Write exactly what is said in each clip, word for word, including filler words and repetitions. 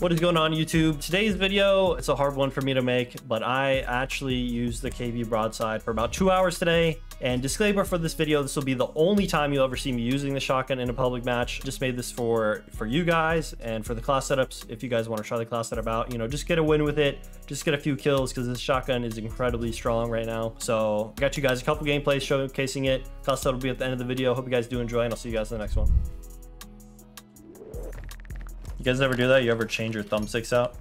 What is going on, YouTube? Today's video, it's a hard one for me to make, but I actually used the K V Broadside for about two hours today. And disclaimer for this video, this will be the only time you'll ever see me using the shotgun in a public match. Just made this for, for you guys and for the class setups. If you guys want to try the class setup out, you know, just get a win with it. Just get a few kills because this shotgun is incredibly strong right now. So I got you guys a couple gameplays showcasing it. Class setup will be at the end of the video. Hope you guys do enjoy and I'll see you guys in the next one. You guys ever do that? You ever change your thumbsticks out?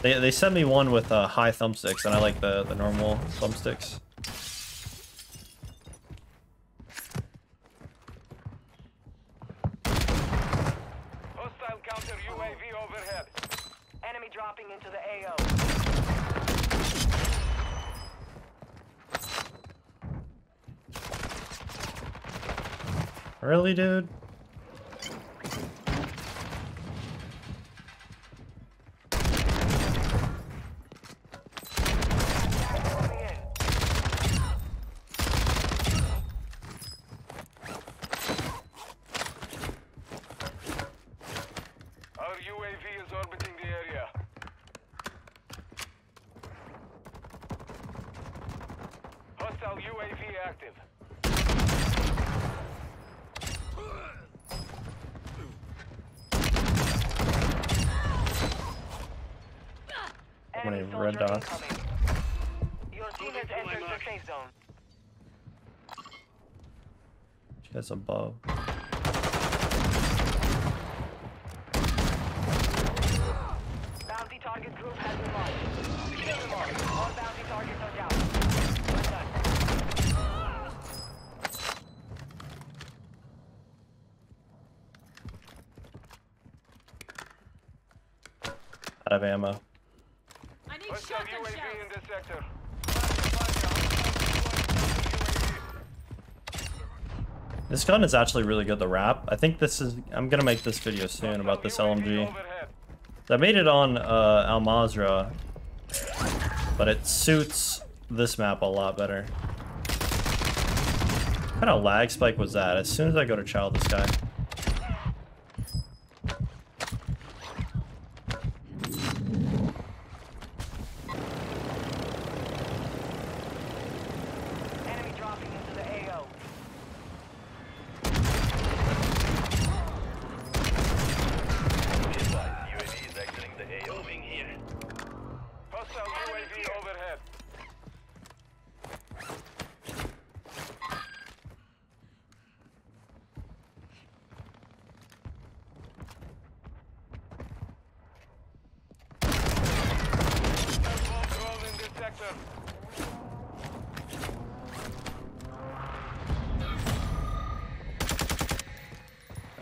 They, they sent me one with uh, high thumbsticks, and I like the, the normal thumbsticks. Hostile counter U A V overhead. Enemy dropping into the A O. Really, dude? U A V active. How many red dots? Your team has entered the safe zone. That's above. Bounty target group has been marked. Secure the mark. All bounty targets are down. Out of ammo. I need shotgun shells. U A V in this sector. This gun is actually really good. The wrap. I think this is. I'm gonna make this video soon about this L M G. I made it on uh, Al Mazrah, but it suits this map a lot better. What kind of lag spike was that? As soon as I go to child, this guy.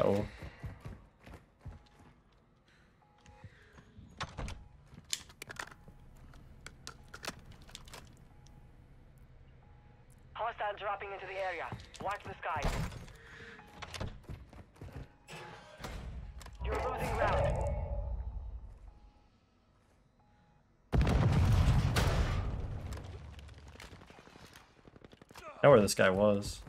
Oh. Hostile dropping into the area. Watch the sky. You're losing ground. I know where this guy was.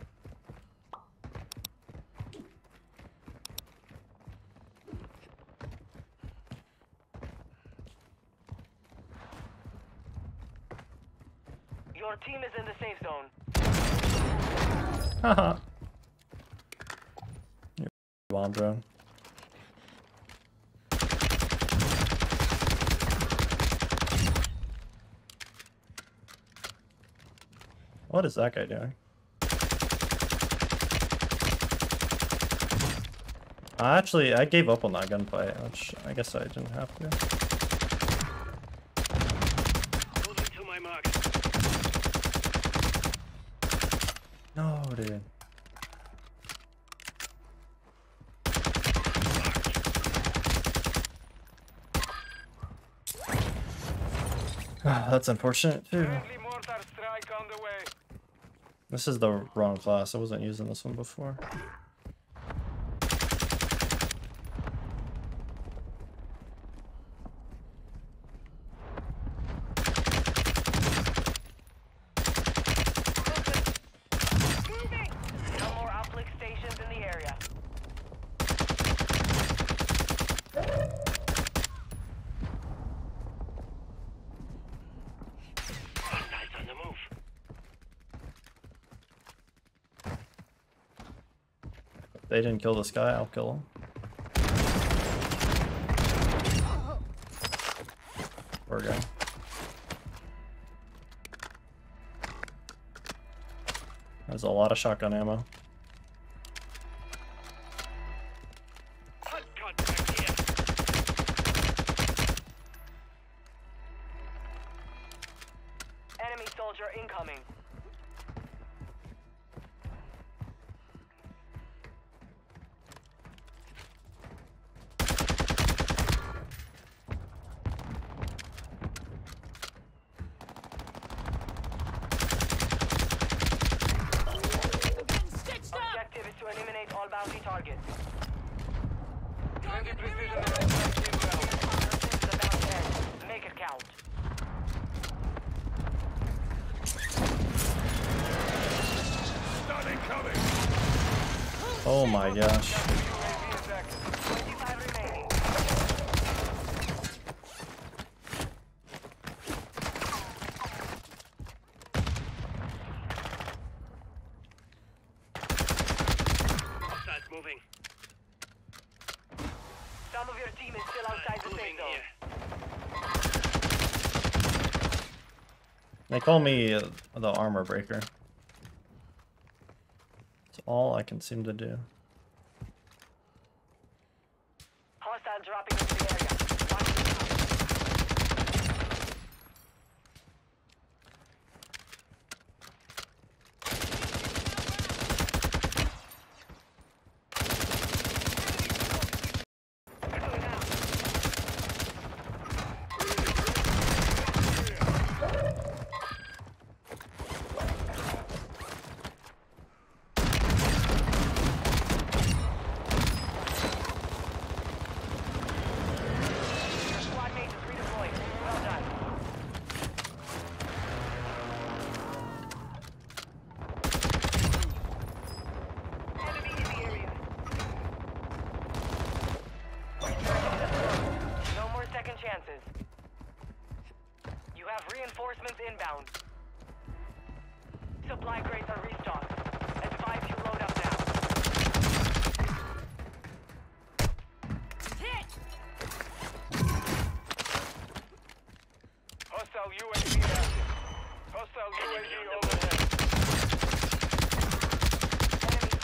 Your team is in the safe zone. Haha. Your bomb drone. What is that guy doing? I actually, I gave up on that gunfight, which I guess I didn't have to. No, dude. Oh, that's unfortunate too. This is the wrong class. I wasn't using this one before. They didn't kill this guy, I'll kill him. Poor guy. There's a lot of shotgun ammo. Enemy soldier incoming. Oh my gosh. Moving. Some of your team is still outside the safe zone. They call me uh, the armor breaker. All I can seem to do. Hostile dropping into the inbound. Supply crates are restocked. Advise you load up now. Hit! Hostile U A V active. Hostile U A V overhead.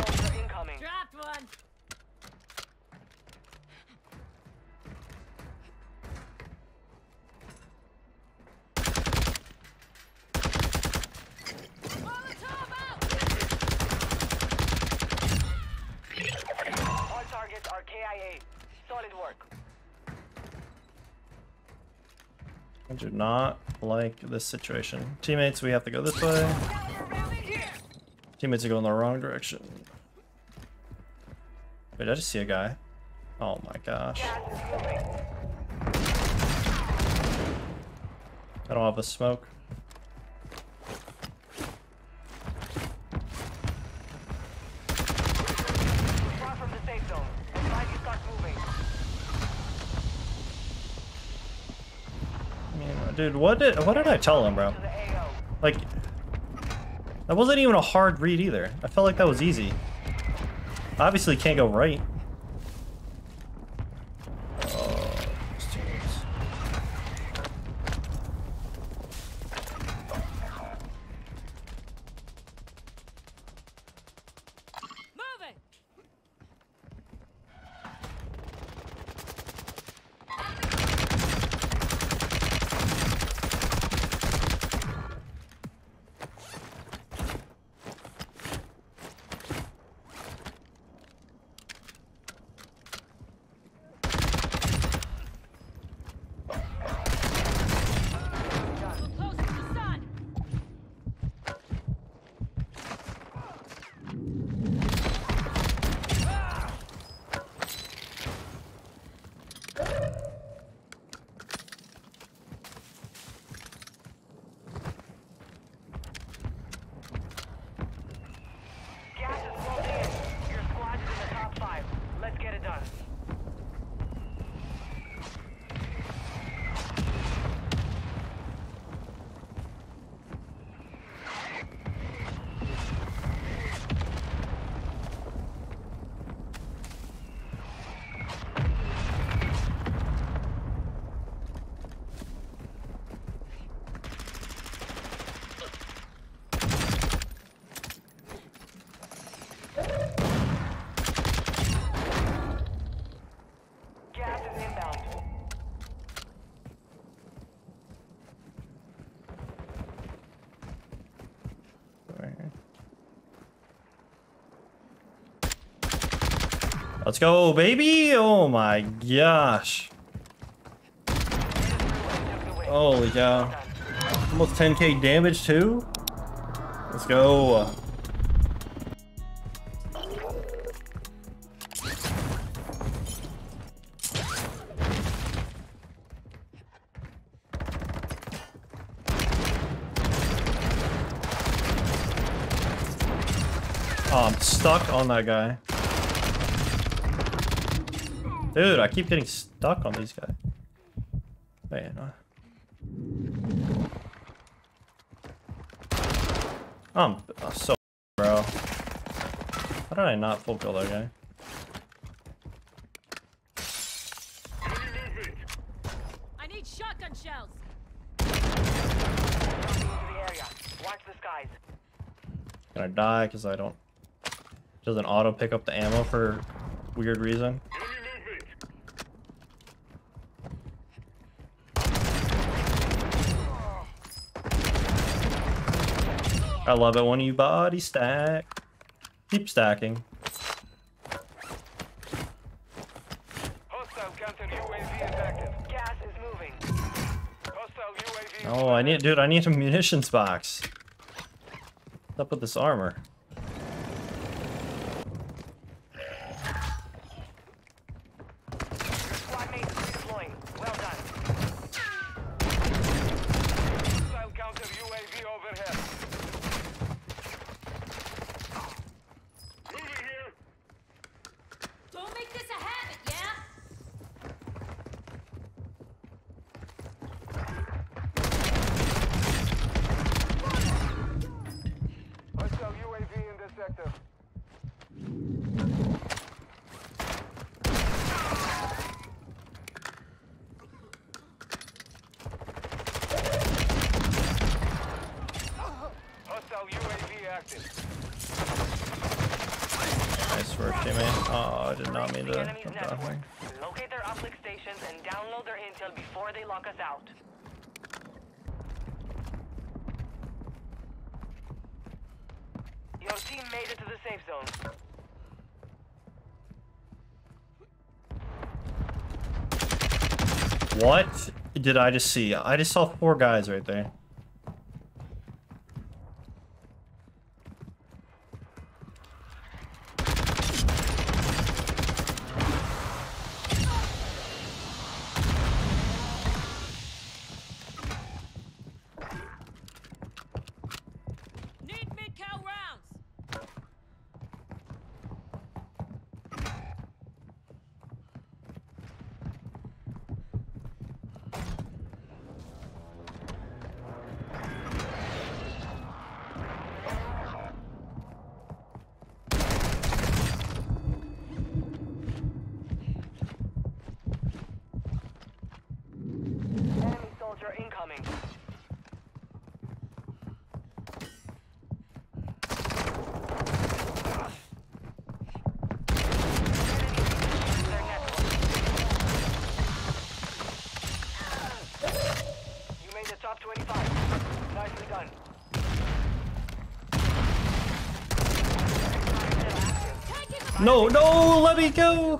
Enemy soldier incoming. Dropped one. I do not like this situation. Teammates, we have to go this way. Teammates are going the wrong direction. Wait, I just see a guy. Oh my gosh. I don't have a smoke. Dude, what did what did I tell him, bro? Like, that wasn't even a hard read either. I felt like that was easy. Obviously, can't go right. Oh, these teams. Moving. Let's go, baby! Oh my gosh. Holy cow. Almost ten K damage too. Let's go. Oh, I'm stuck on that guy. Dude, I keep getting stuck on these guys. Man. I'm oh, so bro. How did I not full kill that guy? I need shotgun shells. Watch the skies. Gonna die because I don't. Doesn't auto pick up the ammo for weird reason. I love it when you body stack. Keep stacking. Hostile counter U A V is active. Gas is moving. Hostile U A V. Oh, I need, dude, I need a munitions box. What's up with this armor? Nice work, Jimmy. Oh, I did not mean to jump that way. Locate their uplink stations and download their intel before they lock us out. Your team made it to the safe zone. What did I just see? I just saw four guys right there. No, no, let me go.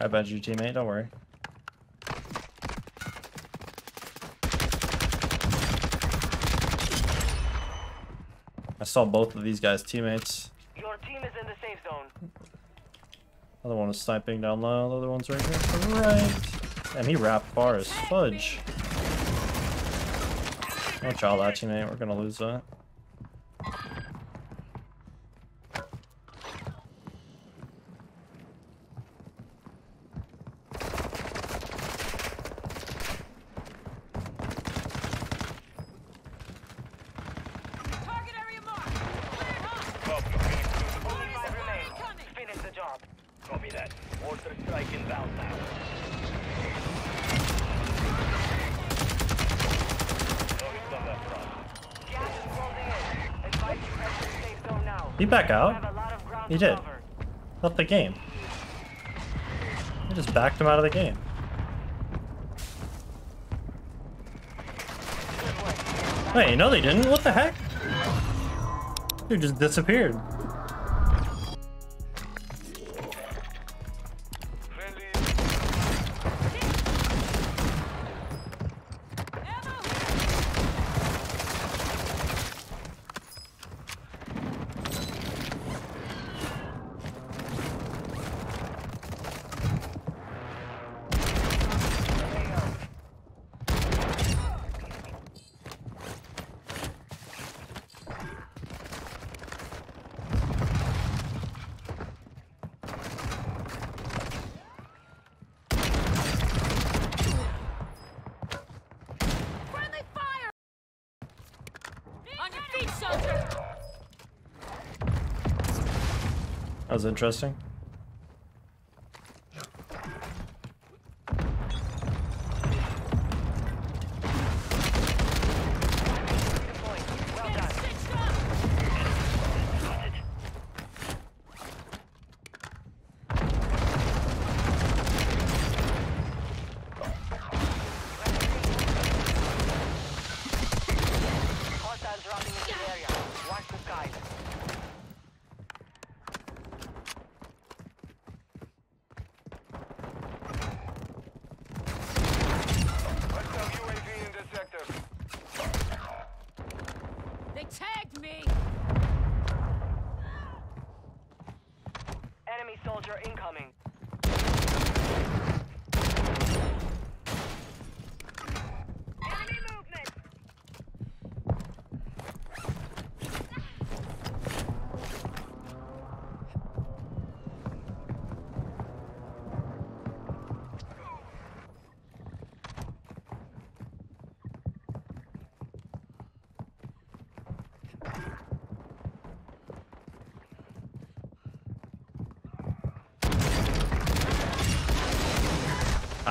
I bet you, teammate, don't worry. I saw both of these guys' teammates. Your team is in the safe zone. Other one is sniping down low, the other one's right here to the right. Damn, he wrapped far as fudge. Don't draw that, teammate. We're gonna lose that. He back out? He did. Left the game. I just backed him out of the game. Wait, no they didn't? What the heck? Dude just disappeared. That was interesting.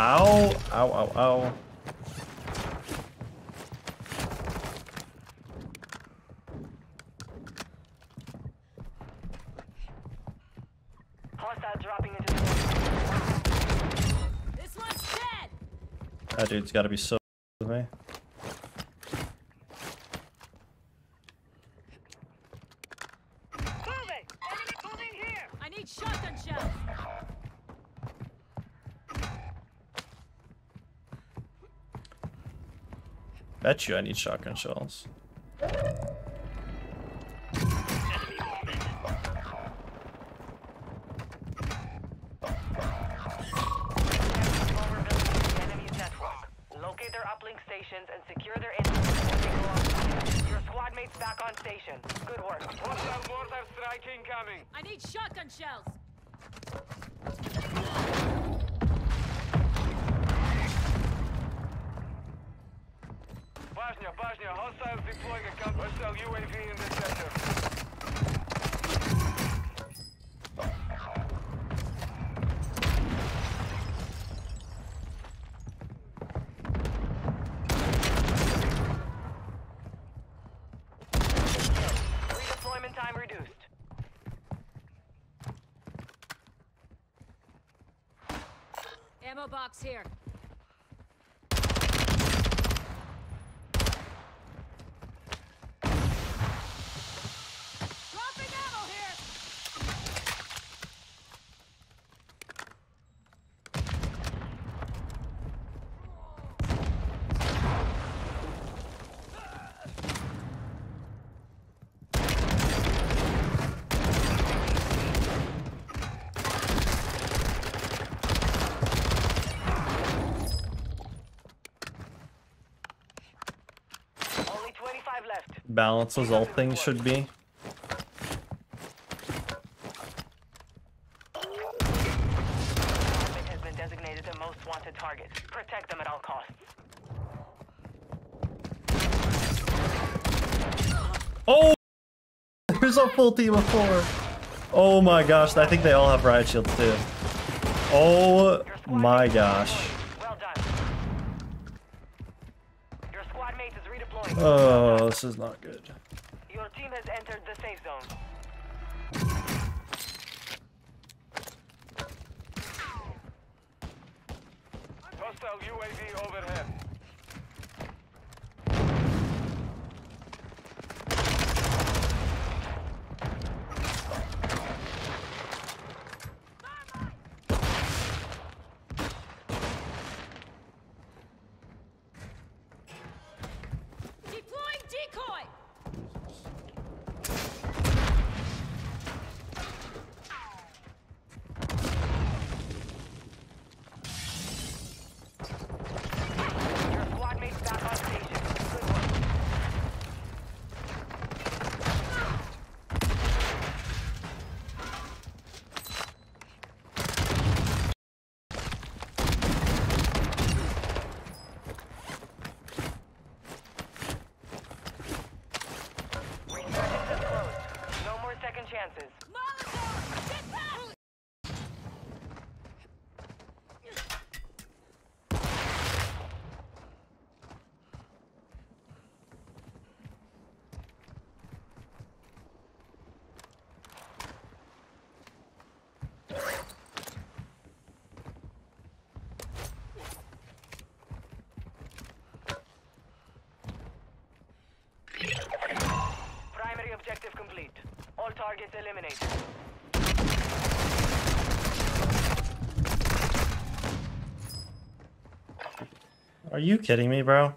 Ow, ow, ow, ow. Hostile dropping into the... This one's dead. That dude's gotta be so with me. Bet you I need shotgun shells. Locate their uplink stations and secure their info. Your squad mates back on station. Good work. Hostile mortar strike incoming. I need shotgun shells. Hostiles deploying a counter hostile U A V in the sector. balance as all things should be. Full team of four. Oh my gosh, I think they all have riot shields too. Oh my gosh. Oh, this is not good. Your team has entered the safe zone. Hostile U A V overhead. Objective complete. All targets eliminated. Are you kidding me, bro?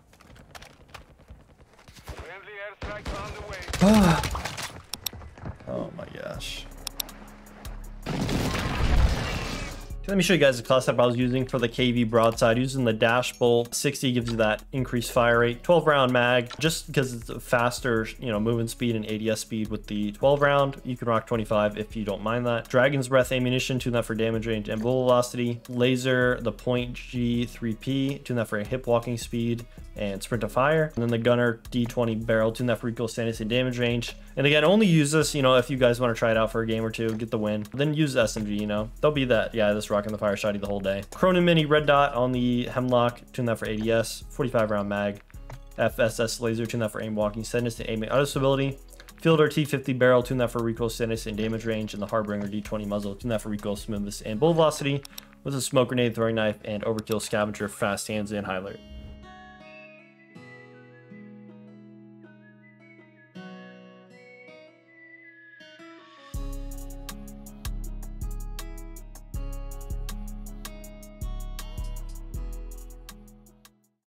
Friendly airstrike on the way. Oh my gosh. Let me show you guys the class setup I was using for the K V Broadside. Using the dash bolt sixty gives you that increased fire rate. twelve round mag, just because it's a faster, you know, moving speed and A D S speed with the twelve round. You can rock twenty-five if you don't mind that. Dragon's breath ammunition, tune that for damage range and bullet velocity. Laser, the point G three P, tune that for a hip walking speed and sprint to fire. And then the gunner D twenty barrel, tune that for recoil status and damage range. And again, only use this, you know, if you guys want to try it out for a game or two, get the win. Then use S M G, you know, there'll be that. Yeah, this rocking the fire shotty the whole day. Cronin Mini Red Dot on the Hemlock, tune that for A D S. forty-five round mag. F S S Laser, tune that for aim walking steadiness and aiming auto stability. Fielder T fifty barrel, tune that for recoil steadiness and damage range. And the Harbinger D twenty muzzle, tune that for recoil smoothness and bullet velocity. With a smoke grenade, throwing knife, and overkill scavenger, fast hands, and highlight.